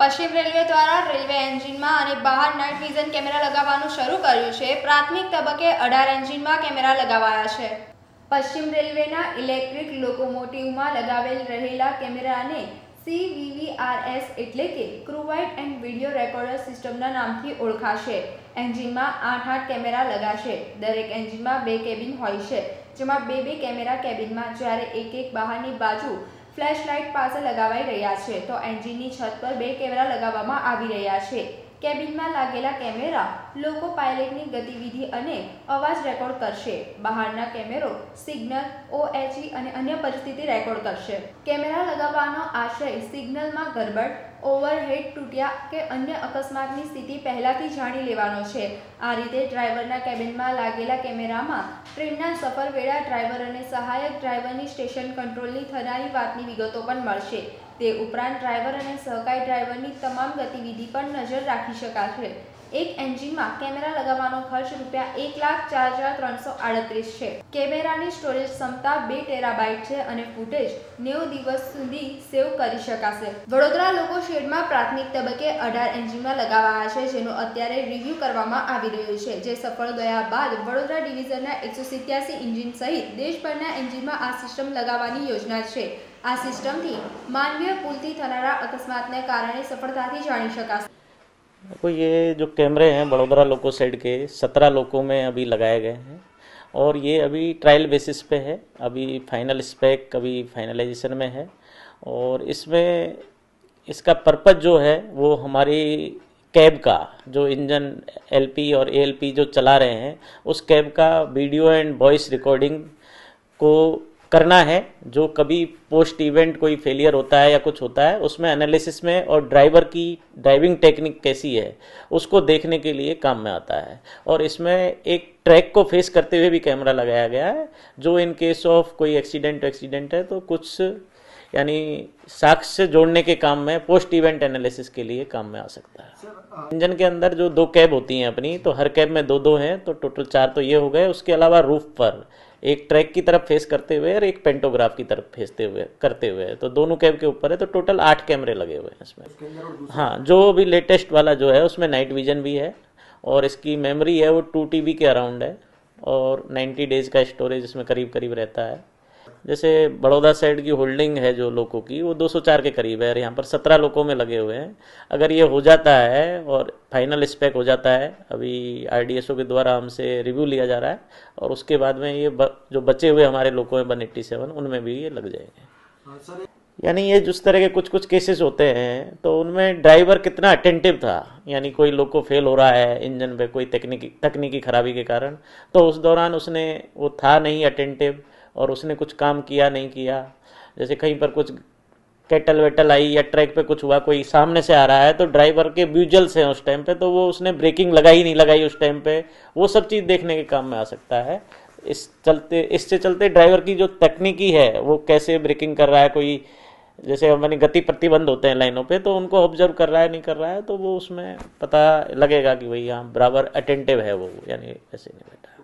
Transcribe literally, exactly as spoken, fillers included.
પશ્ચિમ રેલવે દ્વારા રેલવે એન્જિનમાં અને બહાર નાઇટ વિઝન કેમેરા લગાવવાનું શરૂ કર્યું છે। પ્રાથમિક તબક્કે અઢાર એન્જિનમાં કેમેરા લગાવાયા છે। પશ્ચિમ રેલવેના ઇલેક્ટ્રિક લોકોમોટિવમાં લગાવેલ રહેલા કેમેરાને સીવીવીઆરએસ એટલે કે ક્રૂવાઇટ એન્ડ વિડીયો રેકોર્ડર સિસ્ટમના નામથી ઓળખાશે। એન્જિનમાં આઠ આઠ કેમેરા લગાશે। દરેક એન્જિનમાં બે કેબિન હોય છે, જેમાં બે બે કેમેરા કેબિનમાં જ્યારે એક એક બહારની બાજુ फ्लैशलाइट पास लगावाई रहा है। तो एंजीननी छत पर बे कैमरा लगावामां आवी रहा है। केबिन में लागेला कैमेरा लोको पायलटनी गतिविधि अने अवाज रेकॉर्ड करशे। बहारना कैमेरो सिग्नल ओएचई अने अन्य परिस्थिति रेकॉर्ड करशे। कैमेरा लगावानो आशय सिग्नल में गड़बड़ ओवरहेड तूट्या के अन्य अकस्मातनी स्थिति पहेलाथी जाणी लेवानो छे। आ रीते ड्राइवरना केबिन में लागेला कैमेरामां ट्रेनना सफर वेळा ड्राइवर अने सहायक ड्राइवरनी स्टेशन कंट्रोलनी थनारी वातनी विगतो पण मळशे। ते उपरांत ड्राइवर और सहकारी ड्राइवरनी तमाम गतिविधि पर नजर राखी शकाशे। एक एंजीन में कैमरा लगावानो खर्च रूपया एक लाख चार हज़ार त्रण सौ आड़तरीस है। कैमेरानी स्टोरेज क्षमता बे टेराबाइट है और फूटेज नेव दिवस सुधी सेव करी शकाशे। वडोदरा लोको शेड में प्राथमिक तबके अठार एंजीन में लगावाया है, जेनो अत्यारे रिव्यू करवामां आवी रह्यो छे। जे सफल गया बाद वडोदरा डिविजनना एक सौ सित्यासी एंजीन सहित देशभरना एंजीन में आ सीस्टम लगावानी योजना है। आ सीस्टम थी मानवीय पुल थी थनारा अकस्मातने कारणे सफलताथी जाणी शकाशे। देखो, ये जो कैमरे हैं वडोदरा लोको सेड के सत्रह लोकों में अभी लगाए गए हैं और ये अभी ट्रायल बेसिस पे है। अभी फाइनल स्पेक अभी फाइनलाइजेशन में है और इसमें इसका पर्पज़ जो है वो हमारी कैब का जो इंजन एलपी और एएलपी जो चला रहे हैं उस कैब का वीडियो एंड वॉइस रिकॉर्डिंग को करना है। जो कभी पोस्ट इवेंट कोई फेलियर होता है या कुछ होता है उसमें एनालिसिस में और ड्राइवर की ड्राइविंग टेक्निक कैसी है उसको देखने के लिए काम में आता है। और इसमें एक ट्रैक को फेस करते हुए भी कैमरा लगाया गया है, जो इन केस ऑफ कोई एक्सीडेंट एक्सीडेंट है तो कुछ यानी साक्ष्य से जोड़ने के काम में पोस्ट इवेंट एनालिसिस के लिए काम में आ सकता है। इंजन के अंदर जो दो कैब होती हैं अपनी, तो हर कैब में दो दो हैं तो टोटल चार तो ये हो गए। उसके अलावा रूफ पर एक ट्रैक की तरफ फेस करते हुए और एक पेंटोग्राफ की तरफ फेसते हुए करते हुए तो दोनों कैब के ऊपर है। तो टोटल आठ कैमरे लगे हुए हैं इसमें। हाँ, जो भी लेटेस्ट वाला जो है उसमें नाइट विजन भी है और इसकी मेमोरी है वो टू टी बी के अराउंड है और नाइन्टी डेज का स्टोरेज इसमें करीब करीब रहता है। जैसे बड़ौदा साइड की होल्डिंग है जो लोगों की वो दो सौ चार के करीब है और यहाँ पर सत्रह लोगों में लगे हुए हैं। अगर ये हो जाता है और फाइनल स्पेक हो जाता है, अभी आईडीएसओ के द्वारा हमसे रिव्यू लिया जा रहा है और उसके बाद में ये ब, जो बचे हुए हमारे लोग हैं वन एट्टी सेवन उनमें भी ये लग जाएंगे। यानी ये जिस तरह के कुछ कुछ केसेस होते हैं तो उनमें ड्राइवर कितना अटेंटिव था, यानी कोई लोग को फेल हो रहा है इंजन पे कोई तकनीकी तकनीकी खराबी के कारण, तो उस दौरान उसने वो था नहीं अटेंटिव और उसने कुछ काम किया नहीं किया। जैसे कहीं पर कुछ कैटल वेटल आई या ट्रैक पे कुछ हुआ, कोई सामने से आ रहा है तो ड्राइवर के व्यूजल्स हैं उस टाइम पे, तो वो उसने ब्रेकिंग लगाई नहीं लगाई उस टाइम पे, वो सब चीज़ देखने के काम में आ सकता है। इस चलते इससे चलते ड्राइवर की जो तकनीकी है वो कैसे ब्रेकिंग कर रहा है, कोई जैसे हमारे गति प्रतिबंध होते हैं लाइनों पे तो उनको ऑब्जर्व कर रहा है नहीं कर रहा है, तो वो उसमें पता लगेगा कि भाई यहाँ बराबर अटेंटिव है वो, यानी ऐसे नहीं बैठा।